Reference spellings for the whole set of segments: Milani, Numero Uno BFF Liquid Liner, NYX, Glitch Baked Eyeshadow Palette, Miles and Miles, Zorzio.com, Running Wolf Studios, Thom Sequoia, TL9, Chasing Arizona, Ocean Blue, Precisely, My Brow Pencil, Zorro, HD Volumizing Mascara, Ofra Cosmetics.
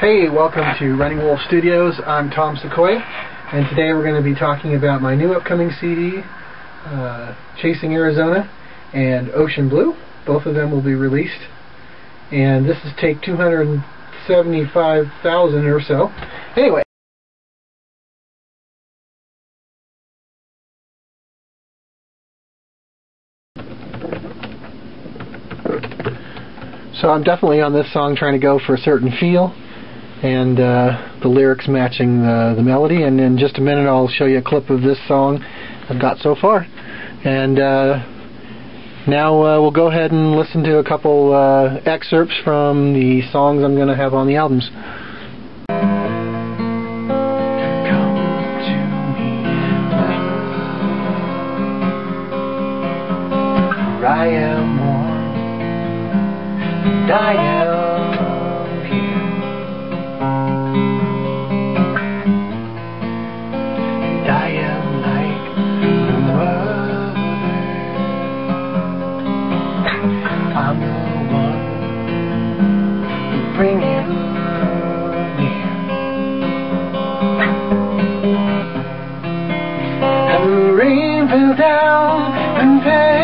Hey, welcome to Running Wolf Studios. I'm Thom Sequoia, and today we're going to be talking about my new upcoming CD, Chasing Arizona and Ocean Blue. Both of them will be released, and this is take 275,000 or so. Anyway. So I'm definitely on this song trying to go for a certain feel and the lyrics matching the melody, and in just a minute I'll show you a clip of this song I've got so far. And now we'll go ahead and listen to a couple excerpts from the songs I'm going to have on the albums. Come to me, I am one. I am here, and I am like the mother. I'm the one who brings you near. And the rain fell down and fell.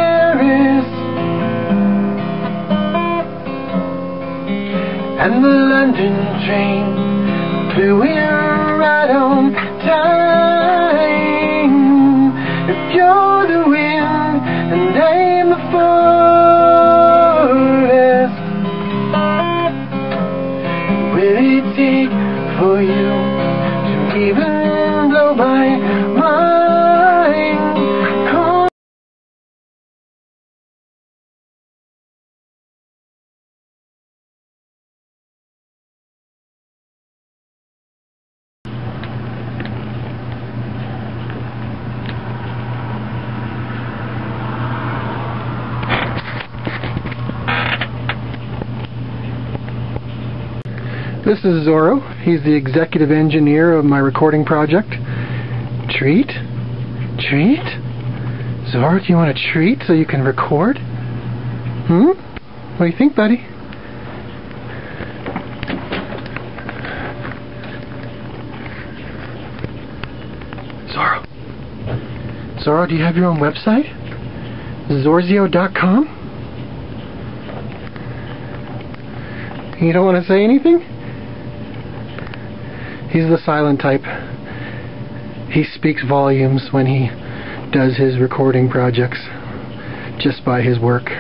And the London train flew in right on time. If you're the wind and I'm the forest, will it take for you to even blow my mind? This is Zorro. He's the executive engineer of my recording project. Treat? Treat? Zorro, do you want a treat so you can record? What do you think, buddy? Zorro. Zorro, do you have your own website? Zorzio.com? You don't want to say anything? He's the silent type. He speaks volumes when he does his recording projects just by his work.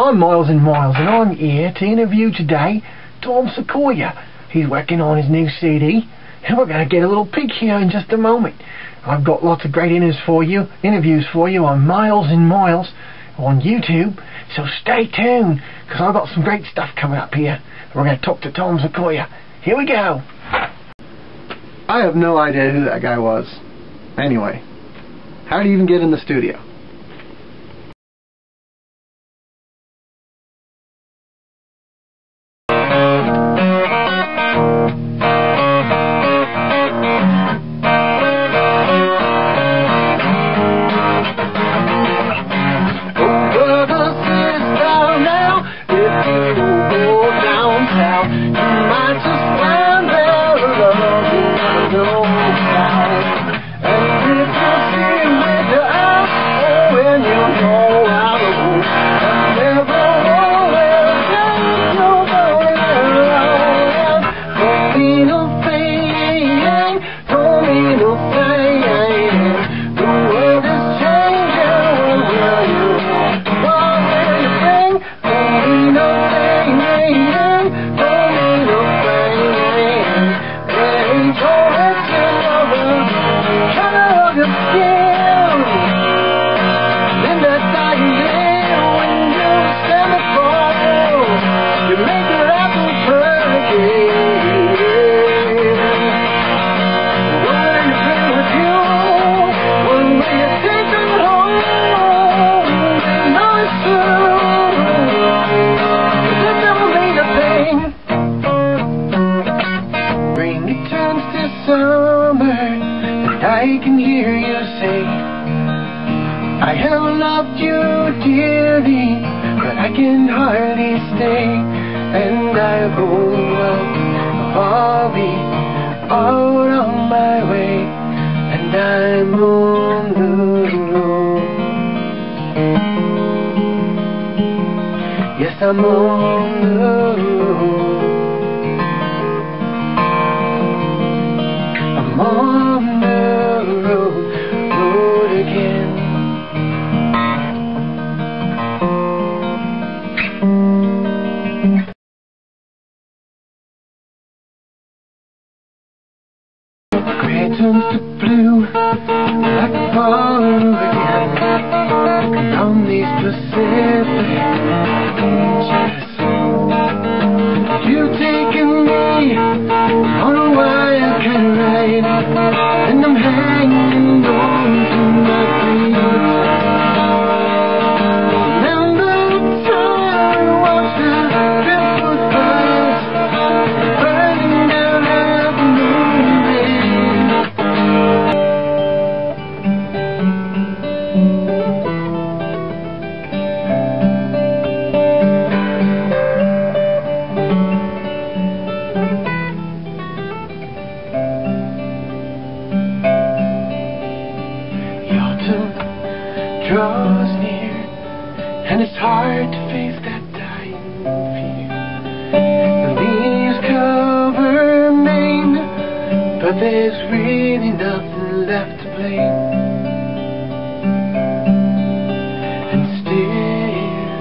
I'm Miles and Miles, and I'm here to interview today Thom Sequoia. He's working on his new CD, and we're going to get a little peek here in just a moment. I've got lots of great interviews for you on Miles and Miles on YouTube, so stay tuned, because I've got some great stuff coming up here. We're going to talk to Thom Sequoia. Here we go. I have no idea who that guy was. Anyway, how do you even get in the studio? You might just dearly, but I can hardly stay. And I hold up, I'll be out on my way. And I'm on the road. Yes, I'm on the road. I'm on the road, road again. Gray turns to blue, like a fall again. And on these Pacific beaches, you've taken me on a wildcat ride, and I'm hanging on to my feet. Remember the time we watched the ripples rise, burning down draws near, and it's hard to face that dying fear. The leaves cover Maine, but there's really nothing left to blame. And still,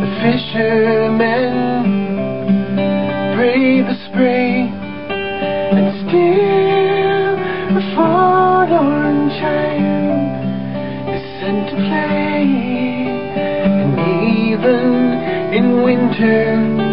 the fishermen brave the spray, and still, the forlorn child and to play, and even in winter